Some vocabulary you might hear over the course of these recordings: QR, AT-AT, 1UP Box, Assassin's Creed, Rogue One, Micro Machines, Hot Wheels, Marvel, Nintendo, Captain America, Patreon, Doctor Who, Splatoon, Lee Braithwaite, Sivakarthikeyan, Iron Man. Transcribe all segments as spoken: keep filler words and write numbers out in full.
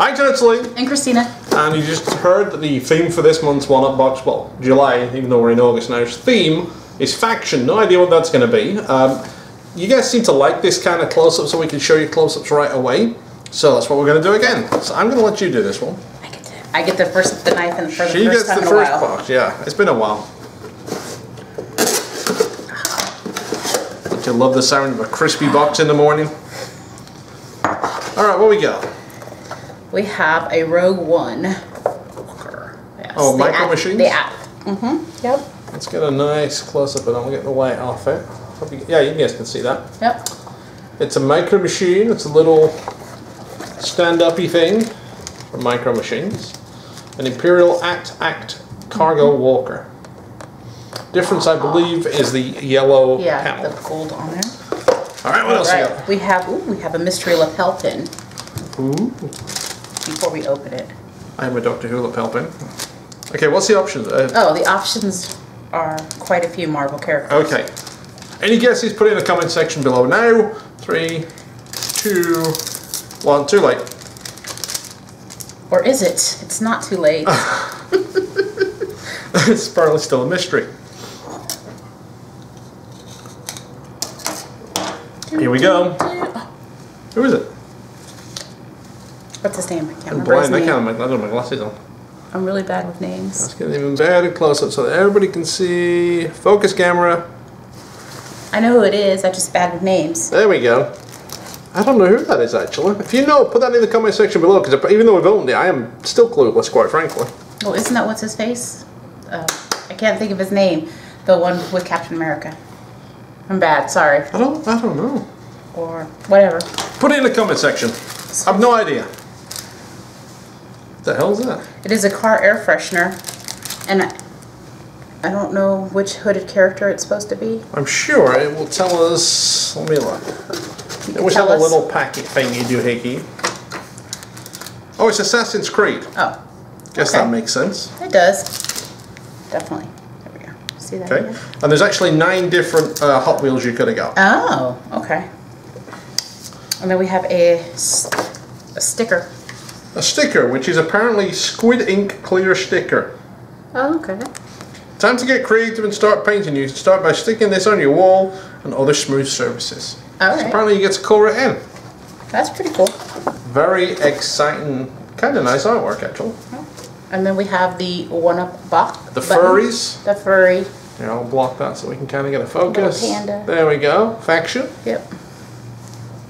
Hi, it's Lee. And Christina. And you just heard that the theme for this month's one up Box, well, July, even though we're in August now, theme is faction. No idea what that's going to be. Um, you guys seem to like this kind of close-up, so we can show you close-ups right away. So that's what we're going to do again. So I'm going to let you do this one. I get, to, I get the first, the knife, and the first. She first gets the first while. box. Yeah, it's been a while. Don't you love the sound of a crispy box in the morning? All right, what we got? We have a Rogue One. Yes, oh, Micro Machines? The app. Mm-hmm. Yep. Let's get a nice close-up, and I'll get the light off it. Probably, yeah, you guys can see that. Yep. It's a Micro Machine. It's a little stand-uppy thing from Micro Machines. An Imperial A T A T cargo mm-hmm. walker. Difference, I believe, is the yellow yeah, panel. Yeah, the gold on there. All right, what All else right. we got? We have, ooh, we have a mystery lapel pin. Ooh. Before we open it. I am a Doctor Who lapel pin. Okay, what's the options? Uh, oh, the options are quite a few Marvel characters. Okay. Any guesses, put it in the comment section below now. Three, two, one, too late. Or is it? It's not too late. It's probably still a mystery. Here we go. Who is it? What's his name? I can't I'm remember blind. his name. I can't remember. I don't have my glasses on. I'm really bad with names. Let's get even better close up so that everybody can see. Focus camera. I know who it is. I'm just bad with names. There we go. I don't know who that is actually. If you know, put that in the comment section below, because even though we've opened it, I am still clueless, quite frankly. Well, isn't that what's his face? Uh, I can't think of his name. The one with Captain America. I'm bad. Sorry. I don't. I don't know. Or whatever. Put it in the comment section. I have no idea. What the hell is that? It is a car air freshener, and I, I don't know which hooded character it's supposed to be. I'm sure it will tell us. Let me look. It was a little packet thingy doohickey. Oh, it's Assassin's Creed. Oh. Guess okay. that makes sense. It does. Definitely. There we go. See that? Okay. Again? And there's actually nine different uh, Hot Wheels you could have got. Oh. Okay. And then we have a, a sticker. A sticker, which is apparently squid ink clear sticker. Oh, okay. Time to get creative and start painting. You can start by sticking this on your wall and other smooth surfaces. All right. So apparently you get to color it in. That's pretty cool. Very exciting. Kind of nice artwork, actually. And then we have the one up box. The button. Furries. The furry. Yeah, I'll block that so we can kind of get a focus. Little panda. There we go. Faction. Yep.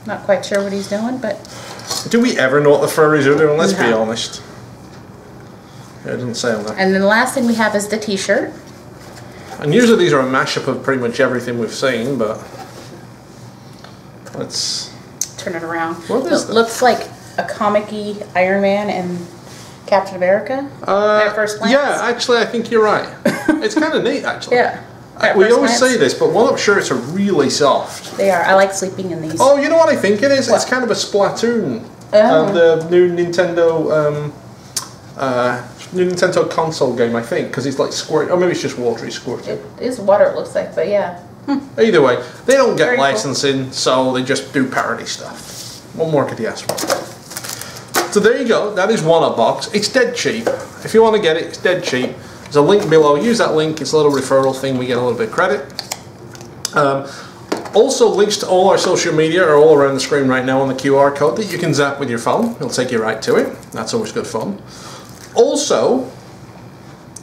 Not quite sure what he's doing, but... Do we ever know what the furries are doing? Let's no. be honest. Yeah, it doesn't say on that. And then the last thing we have is the t-shirt. And usually these are a mashup of pretty much everything we've seen, but... Let's... Turn it around. What is this? It looks like a comic-y Iron Man and Captain America uh, at first glance. Yeah, actually, I think you're right. It's kind of neat, actually. Yeah. Uh, we always glance. say this, but one up shirts are really soft. They are. I like sleeping in these. Oh, you know what I think it is? What? It's kind of a Splatoon. Oh. Um, the new Nintendo um, uh, new Nintendo console game, I think, because it's like squirt. Or maybe it's just watery squirting. It is water, it looks like, but yeah. Hmm. Either way, they don't get Very licensing, cool. so they just do parody stuff. What more could you ask for? So there you go. That is one up Box. It's dead cheap. If you want to get it, it's dead cheap. There's a link below. Use that link. It's a little referral thing. We get a little bit of credit. Um, also, links to all our social media are all around the screen right now on the Q R code that you can zap with your phone. It'll take you right to it. That's always good fun. Also,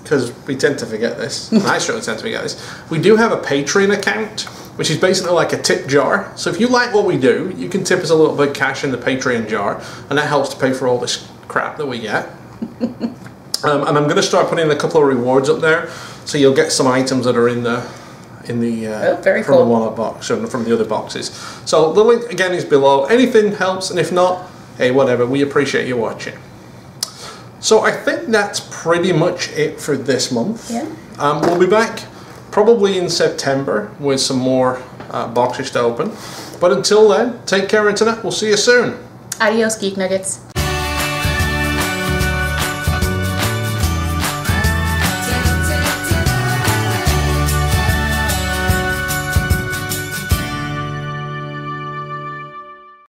because we tend to forget this, and I certainly tend to forget this, we do have a Patreon account, which is basically like a tip jar. So if you like what we do, you can tip us a little bit of cash in the Patreon jar, and that helps to pay for all this crap that we get. Um, and I'm going to start putting a couple of rewards up there, so you'll get some items that are in the in the uh, oh, very from cool. the one up Box and from the other boxes. So the link again is below. Anything helps, and if not, hey, whatever. We appreciate you watching. So I think that's pretty much it for this month. Yeah. Um, we'll be back probably in September with some more uh, boxes to open. But until then, take care, Internet. We'll see you soon. Adios, Geek Nuggets.